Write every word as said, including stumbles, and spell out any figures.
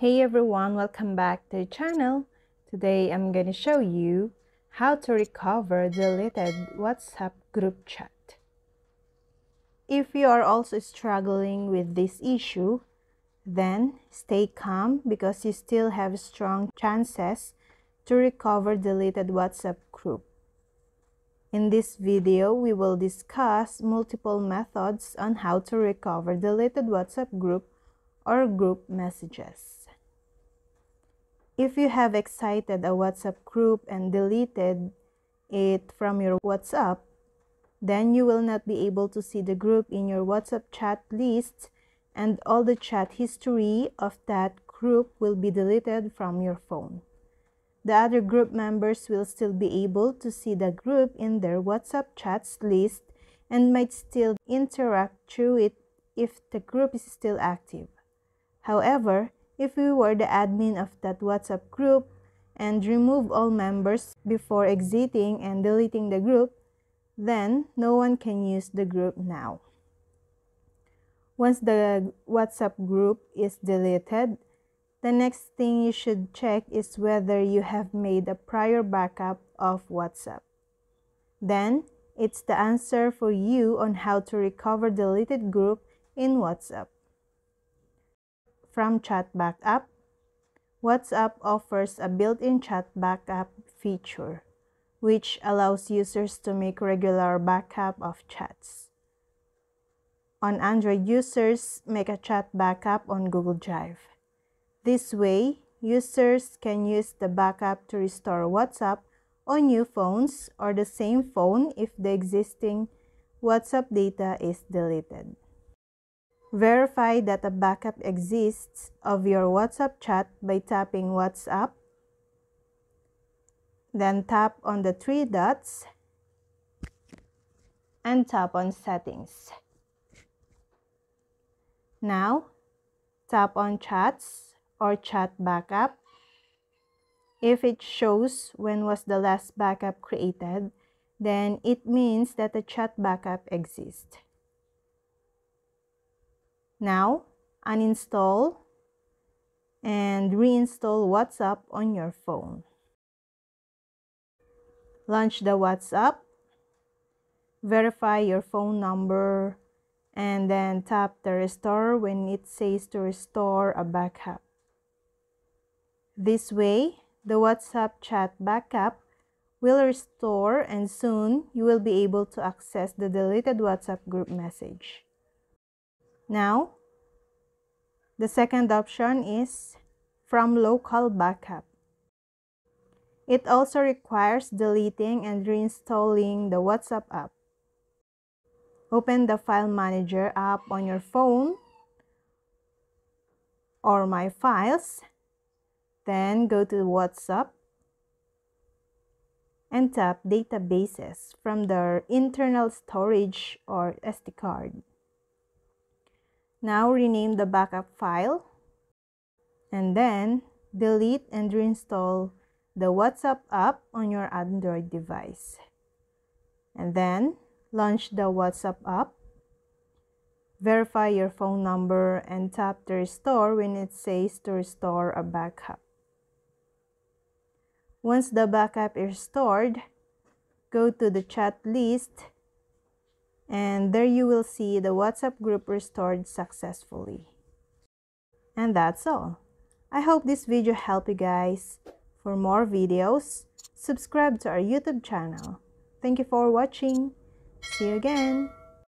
Hey everyone, welcome back to the channel. Today I'm going to show you how to recover deleted WhatsApp group chat. If you are also struggling with this issue, then stay calm because you still have strong chances to recover deleted WhatsApp group. In this video, we will discuss multiple methods on how to recover deleted WhatsApp group or group messages. If you have exited a WhatsApp group and deleted it from your WhatsApp, then you will not be able to see the group in your WhatsApp chat list, and all the chat history of that group will be deleted from your phone. The other group members will still be able to see the group in their WhatsApp chats list and might still interact through it if the group is still active. However, if you were the admin of that WhatsApp group and remove all members before exiting and deleting the group, then no one can use the group now. Once the WhatsApp group is deleted, the next thing you should check is whether you have made a prior backup of WhatsApp. Then, it's the answer for you on how to recover deleted group in WhatsApp. From Chat Backup, WhatsApp offers a built-in chat backup feature, which allows users to make regular backup of chats. On Android users, make a chat backup on Google Drive. This way, users can use the backup to restore WhatsApp on new phones or the same phone if the existing WhatsApp data is deleted. Verify that a backup exists of your WhatsApp chat by tapping WhatsApp, then tap on the three dots, and tap on Settings. Now, tap on Chats or Chat Backup. If it shows when was the last backup created, then it means that a chat backup exists. Now, uninstall and reinstall WhatsApp on your phone. Launch the WhatsApp, verify your phone number, and then tap the restore when it says to restore a backup. This way, the WhatsApp chat backup will restore, and soon you will be able to access the deleted WhatsApp group message. Now, the second option is from Local Backup. It also requires deleting and reinstalling the WhatsApp app. Open the File Manager app on your phone or My Files, then go to WhatsApp and tap Databases from the internal storage or S D card. Now, rename the backup file and then delete and reinstall the WhatsApp app on your Android device. And then, launch the WhatsApp app, verify your phone number, and tap the restore when it says to restore a backup. Once the backup is stored, go to the chat list, and there you will see the WhatsApp group restored successfully. And that's all. I hope this video helped you guys. For more videos, subscribe to our YouTube channel. Thank you for watching. See you again.